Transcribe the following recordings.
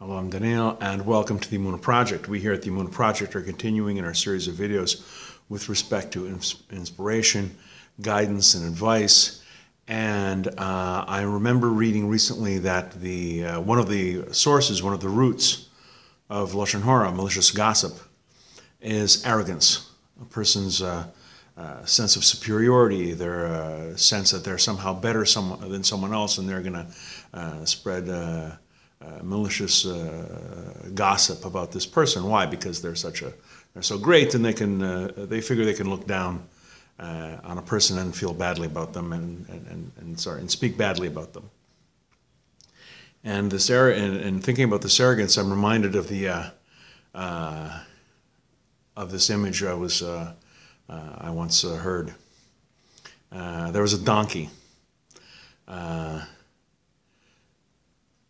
Hello, I'm Daniel, and welcome to the Emunah Project. We here at the Emunah Project are continuing in our series of videos with respect to inspiration, guidance, and advice. And I remember reading recently that the one of the sources, one of the roots of Lashon Hora, malicious gossip, is arrogance. A person's sense of superiority, their sense that they're somehow better than someone else, and they're going to spread malicious gossip about this person. Why? Because they're so great, and they figure they can look down on a person and feel badly about them, and speak badly about them. And this thinking about this arrogance, I'm reminded of the of this image I once heard. There was a donkey,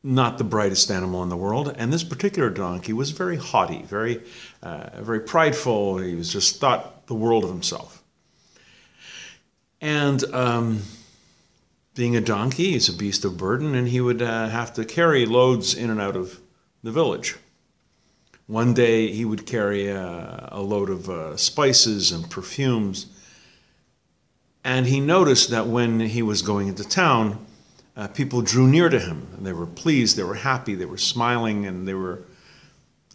not the brightest animal in the world, and this particular donkey was very haughty, very prideful. He was just thought the world of himself. And being a donkey, he's a beast of burden, and he would have to carry loads in and out of the village. One day he would carry a load of spices and perfumes, and he noticed that when he was going into town, people drew near to him, and they were pleased, they were happy, they were smiling, and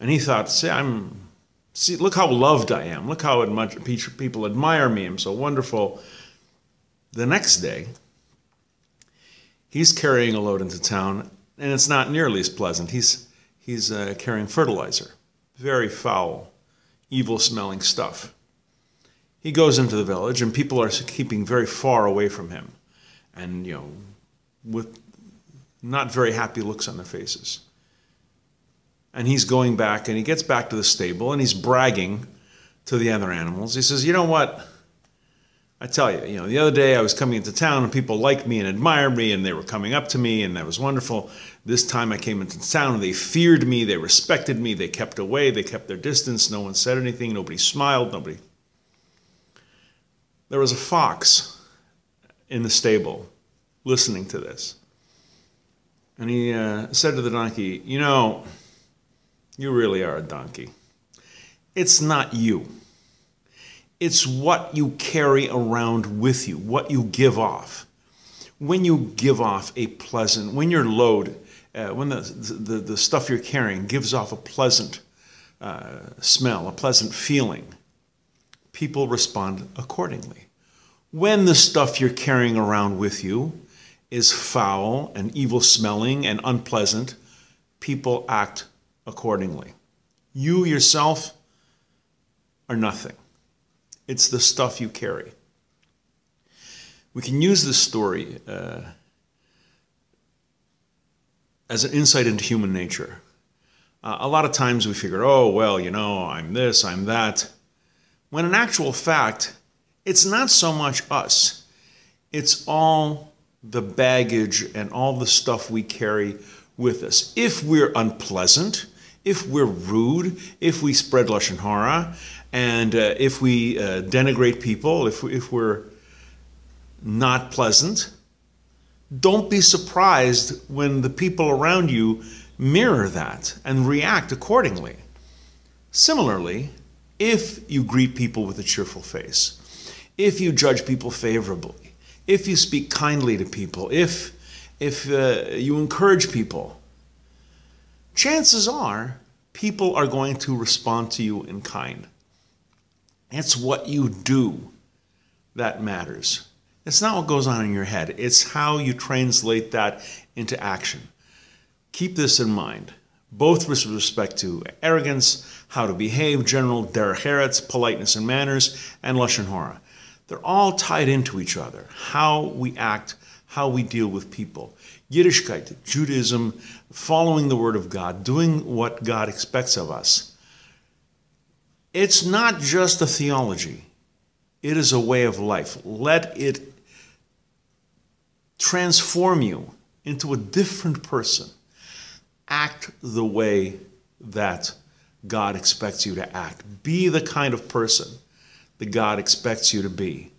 he thought, "See, look how loved I am! Look how much people admire me! I'm so wonderful." The next day, he's carrying a load into town, and it's not nearly as pleasant. He's carrying fertilizer. Very foul, evil-smelling stuff. He goes into the village, and people are keeping very far away from him, and with not very happy looks on their faces. And he's going back, and he gets back to the stable, and he's bragging to the other animals. He says, "You know what? I tell you, the other day I was coming into town, and people liked me and admired me, and they were coming up to me, and that was wonderful. This time I came into town, and they feared me, they respected me, they kept away, they kept their distance, no one said anything, nobody smiled, nobody." There was a fox in the stable listening to this. And he said to the donkey, "You really are a donkey. It's not you. It's what you carry around with you, what you give off. When you give off a pleasant, when your load, when the stuff you're carrying gives off a pleasant smell, a pleasant feeling, people respond accordingly. When the stuff you're carrying around with you is foul and evil-smelling and unpleasant, people act accordingly. You yourself are nothing. It's the stuff you carry." We can use this story as an insight into human nature. A lot of times we figure, oh, well, I'm this, I'm that. When in actual fact, it's not so much us. It's all the baggage and all the stuff we carry with us. If we're unpleasant, if we're rude, if we spread Lashon Hora, and if we denigrate people, if we're not pleasant, don't be surprised when the people around you mirror that and react accordingly. Similarly, if you greet people with a cheerful face, if you judge people favorably, if you speak kindly to people, if you encourage people, chances are people are going to respond to you in kind. It's what you do that matters. It's not what goes on in your head. It's how you translate that into action. Keep this in mind, both with respect to arrogance, how to behave, general derech eretz, politeness and manners, and Lashon Hora. They're all tied into each other, how we act, how we deal with people. Yiddishkeit, Judaism, following the Word of God, doing what God expects of us. It's not just a theology. It is a way of life. Let it transform you into a different person. Act the way that God expects you to act. Be the kind of person that God expects you to be.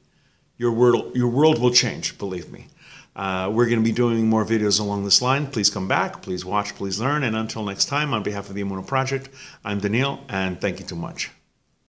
Your world will change, believe me. We're going to be doing more videos along this line. Please come back, please watch, please learn. And until next time, on behalf of the Emunah Project, I'm Daniel, and thank you too much.